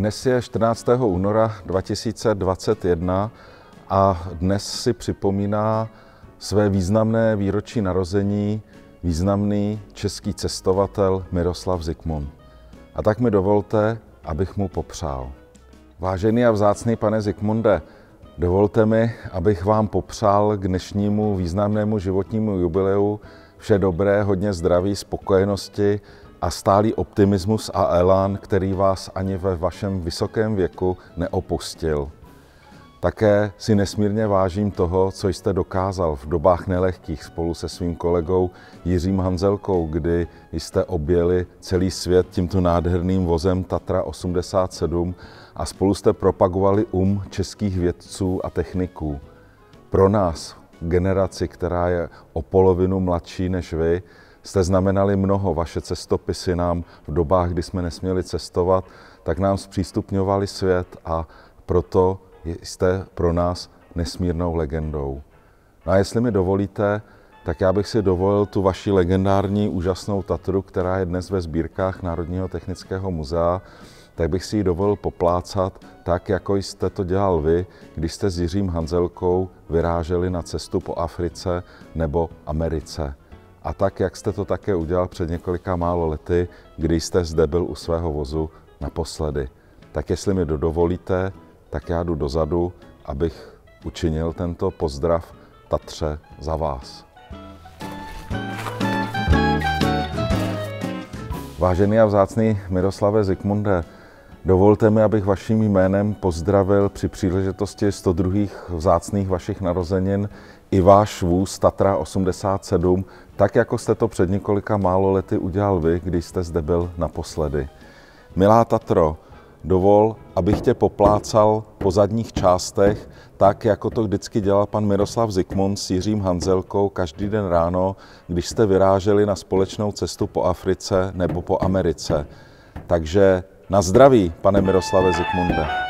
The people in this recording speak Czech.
Dnes je 14. února 2021 a dnes si připomíná své významné výročí narození významný český cestovatel Miroslav Zikmund. A tak mi dovolte, abych mu popřál. Vážený a vzácný pane Zikmunde, dovolte mi, abych vám popřál k dnešnímu významnému životnímu jubileu vše dobré, hodně zdraví, spokojenosti a stálý optimismus a elán, který vás ani ve vašem vysokém věku neopustil. Také si nesmírně vážím toho, co jste dokázal v dobách nelehkých spolu se svým kolegou Jiřím Hanzelkou, kdy jste objeli celý svět tímto nádherným vozem Tatra 87 a spolu jste propagovali českých vědců a techniků. Pro nás, generaci, která je o polovinu mladší než vy, jste znamenali mnoho. Vaše cestopisy nám v dobách, kdy jsme nesměli cestovat, tak nám zpřístupňovali svět, a proto jste pro nás nesmírnou legendou. No a jestli mi dovolíte, tak já bych si dovolil tu vaši legendární úžasnou Tatru, která je dnes ve sbírkách Národního technického muzea, tak bych si ji dovolil poplácat tak, jako jste to dělal vy, když jste s Jiřím Hanzelkou vyráželi na cestu po Africe nebo Americe. A tak, jak jste to také udělal před několika málo lety, když jste zde byl u svého vozu naposledy. Tak jestli mi dovolíte, tak já jdu dozadu, abych učinil tento pozdrav Tatře za vás. Vážený a vzácný Miroslave Zikmunde, dovolte mi, abych vaším jménem pozdravil při příležitosti 102. vzácných vašich narozenin i váš vůz Tatra 87, tak jako jste to před několika málo lety udělal vy, když jste zde byl naposledy. Milá Tatro, dovol, abych tě poplácal po zadních částech, tak jako to vždycky dělal pan Miroslav Zikmund s Jiřím Hanzelkou každý den ráno, když jste vyráželi na společnou cestu po Africe nebo po Americe. Takže na zdraví, pane Miroslave Zikmunde.